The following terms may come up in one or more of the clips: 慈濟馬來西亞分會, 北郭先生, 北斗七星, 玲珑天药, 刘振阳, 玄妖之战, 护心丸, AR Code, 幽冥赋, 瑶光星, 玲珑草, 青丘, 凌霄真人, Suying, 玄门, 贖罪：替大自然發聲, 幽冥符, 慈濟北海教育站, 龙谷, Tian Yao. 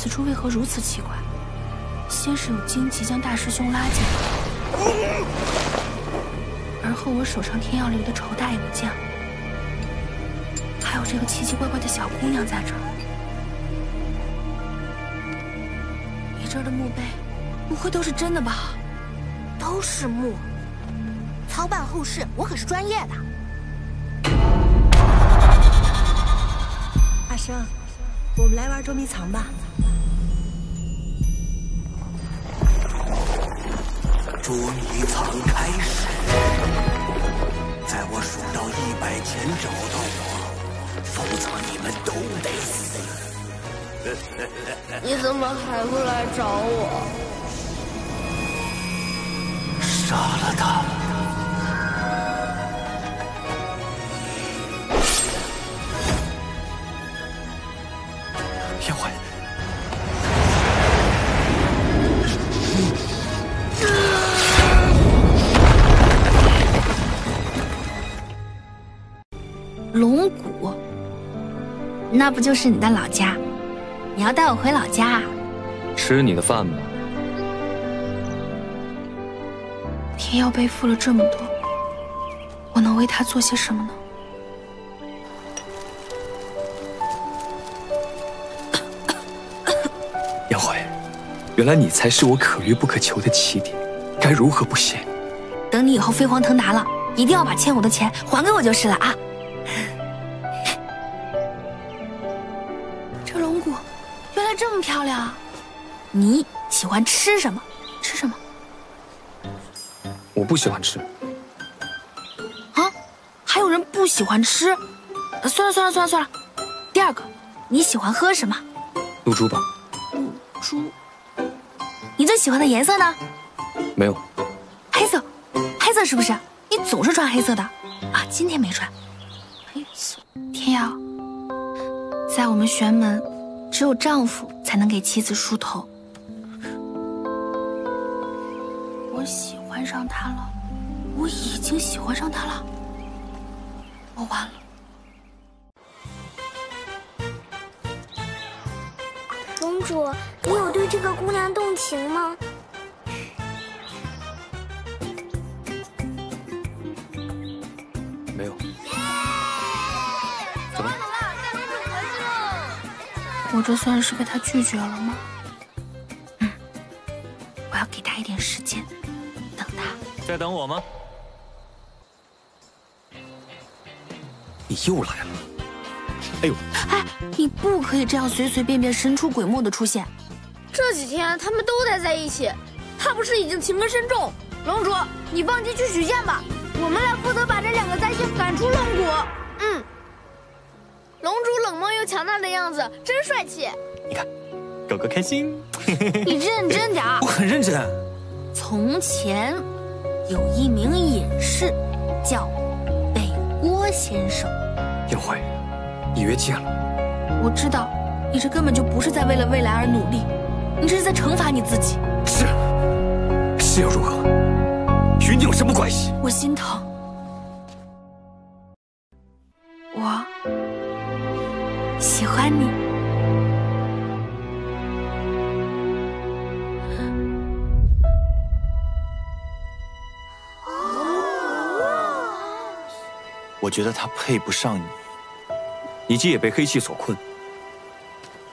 此处为何如此奇怪？先是有荆棘将大师兄拉进来，而后我手上天药流的仇大也不见了，还有这个奇奇怪怪的小姑娘在这儿。你这儿的墓碑，不会都是真的吧？都是墓。 操办后事，我可是专业的。阿生，我们来玩捉迷藏吧。捉迷藏开始，在我数到100前找到我，否则你们都得死。你怎么还不来找我？杀了他！ 龙骨，那不就是你的老家？你要带我回老家啊？吃你的饭吧。天耀背负了这么多，我能为他做些什么呢？ 杨怀，原来你才是我可遇不可求的奇点，该如何不谢？等你以后飞黄腾达了，一定要把欠我的钱还给我就是了啊！这龙骨原来这么漂亮啊！你喜欢吃什么？吃什么？我不喜欢吃。啊？还有人不喜欢吃？算了。第二个，你喜欢喝什么？露珠吧。 猪，你最喜欢的颜色呢？没有，黑色，黑色是不是？你总是穿黑色的啊？今天没穿黑色。天耀，在我们玄门，只有丈夫才能给妻子梳头。我喜欢上他了，我已经喜欢上他了，我完了。 公主，你有对这个姑娘动情吗？没有。怎么？我这算是被他拒绝了吗？嗯，我要给他一点时间，等他。在等我吗？你又来了。 哎呦！哎，你不可以这样随随便便神出鬼没的出现。这几天他们都待在一起，他不是已经情根深重？龙主，你放弃去许愿吧，我们来负责把这两个灾星赶出龙谷。嗯，龙主冷漠又强大的样子真帅气。你看，狗狗开心。你认真点儿。我很认真。从前有一名隐士，叫北郭先生。有会。 你越界了，我知道，你这根本就不是在为了未来而努力，你这是在惩罚你自己。是又如何？与你有什么关系？我心疼，我喜欢你。我觉得他配不上你。 你既也被黑气所困，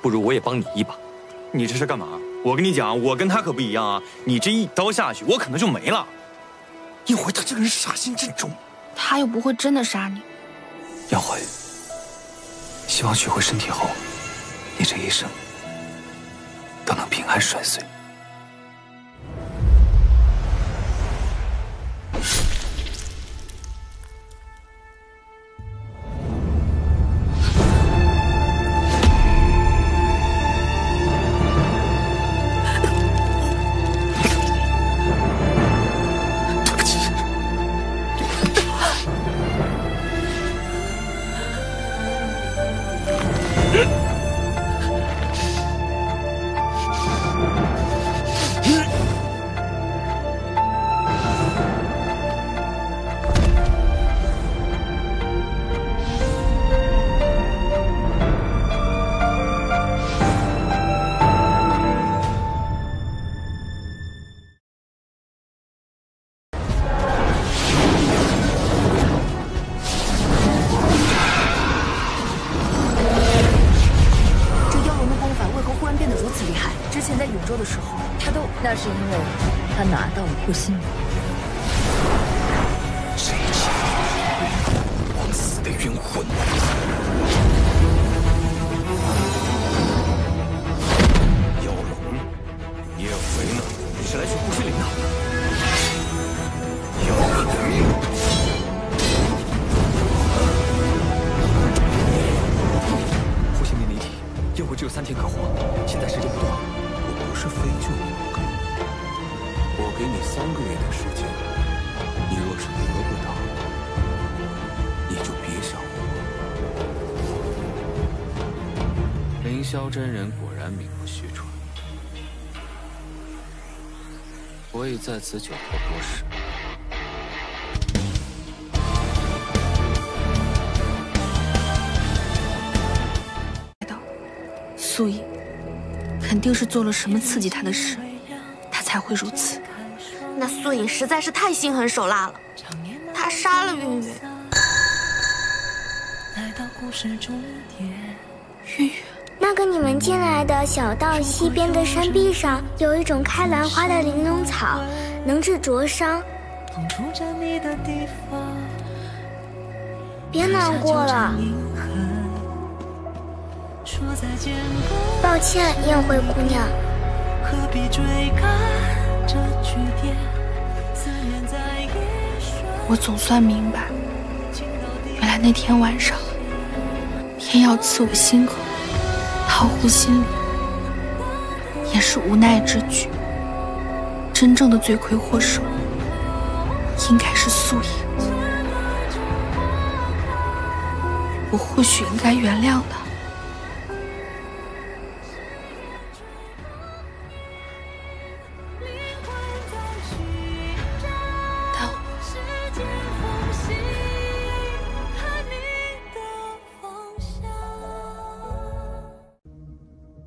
不如我也帮你一把。你这是干嘛？我跟你讲，我跟他可不一样啊！你这一刀下去，我可能就没了。耀怀他这个人杀心甚重，他又不会真的杀你。耀怀，希望取回身体后，你这一生都能平安顺遂。是因为他拿到了护心丸。谁知枉死的冤魂！妖龙，你也回呢？你是来去护心灵的？ 只有3天可活，现在时间不多。我不是非救你不可，我给你3个月的时间。你若是得不到，你就别想我。凌霄真人果然名不虚传，我已在此久候多时。 素衣肯定是做了什么刺激他的事，他才会如此。那素影实在是太心狠手辣了，他杀了韵韵。韵韵，那个你们进来的小道西边的山壁上，有一种开兰花的玲珑草，能治灼伤。别难过了。 抱歉，宴会姑娘。我总算明白，原来那天晚上，天要赐我心口，掏护心里，也是无奈之举。真正的罪魁祸首，应该是素影。我或许应该原谅她。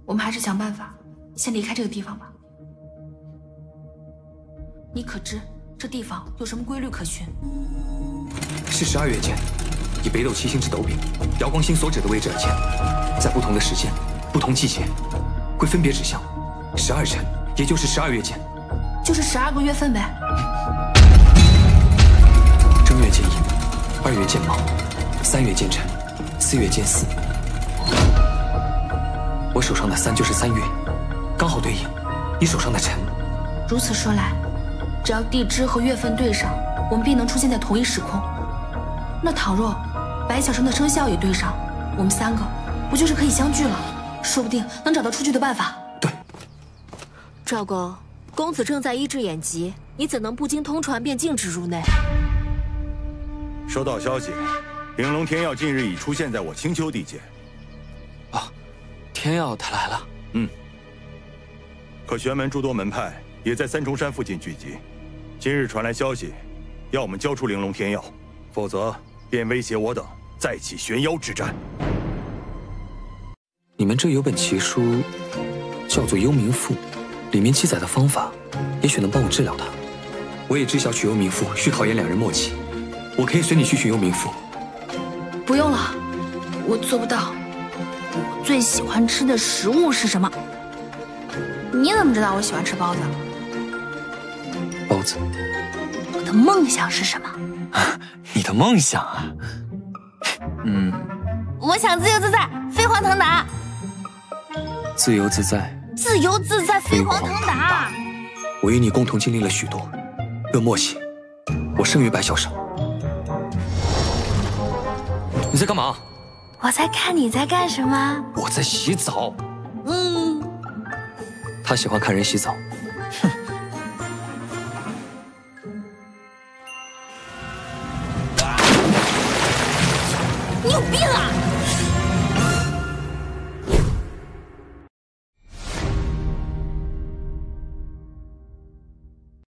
我们还是想办法，先离开这个地方吧。你可知这地方有什么规律可循？是12月间，以北斗七星之斗柄，瑶光星所指的位置而前，在不同的时间、不同季节，会分别指向12辰，也就是12月间，就是12个月份呗。正月见寅，2月见卯，3月见辰，4月见巳。 我手上的3就是3月，刚好对应你手上的辰。如此说来，只要地支和月份对上，我们必能出现在同一时空。那倘若白晓生的生肖也对上，我们3个不就是可以相聚了？说不定能找到出去的办法。对，赵公，公子正在医治眼疾，你怎能不经通传便径直入内？收到消息，玲珑天药近日已出现在我青丘地界。 天耀他来了，可玄门诸多门派也在3重山附近聚集。今日传来消息，要我们交出玲珑天药，否则便威胁我等再起玄妖之战。你们这有本奇书，叫做《幽冥赋》，里面记载的方法，也许能帮我治疗它。我也知晓取幽冥赋需考验2人默契，我可以随你去取幽冥赋。不用了，我做不到。 我最喜欢吃的食物是什么？你怎么知道我喜欢吃包子？包子。我的梦想是什么？你的梦想啊？我想自由自在，飞黄腾达。自由自在。自由自在，飞黄腾达。我与你共同经历了许多，论默契，我胜于白小生。你在干嘛？ 我在看你在干什么？我在洗澡。他喜欢看人洗澡。哼。你有病啊！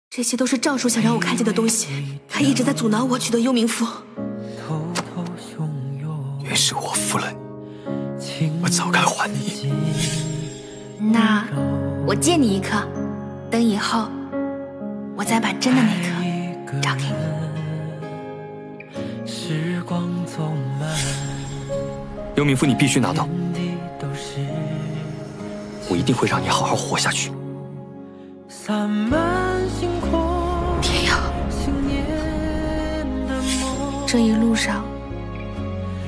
这些都是赵叔想让我看见的东西，他一直在阻挠我取得幽冥符。 原是我负了你，我早该还你。那我借你一颗，等以后我再把真的那颗找给你。幽冥符你必须拿到，我一定会让你好好活下去。天佑，这一路上，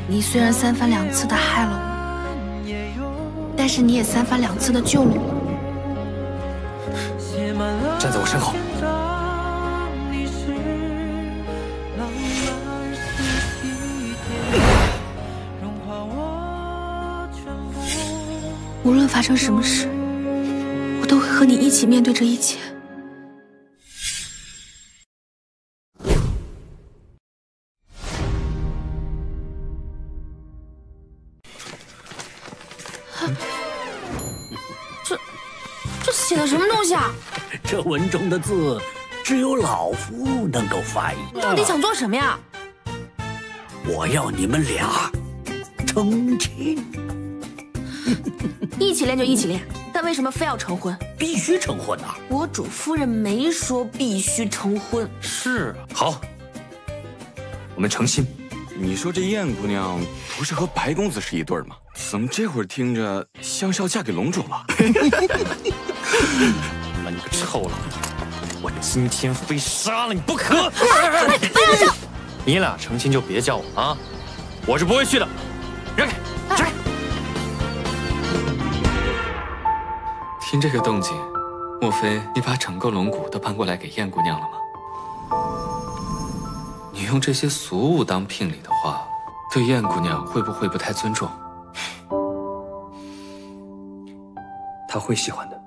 你虽然三番两次的害了我，但是你也三番两次的救了我。站在我身后。 无论发生什么事，我都会和你一起面对这一切。这写的什么东西啊？这文中的字，只有老夫能够翻译。到底想做什么呀？我要你们俩成亲。 一起练就一起练，但为什么非要成婚？必须成婚啊！我主夫人没说必须成婚。是啊，好，我们成亲。你说这燕姑娘不是和白公子是一对吗？怎么这会儿听着像是要嫁给龙主了？妈，你个臭老头，我今天非杀了你不可！你俩成亲就别叫我啊，我是不会去的。让开，让开！ 听这个动静，莫非你把整个龙骨都搬过来给燕姑娘了吗？你用这些俗物当聘礼的话，对燕姑娘会不会不太尊重？她会喜欢的。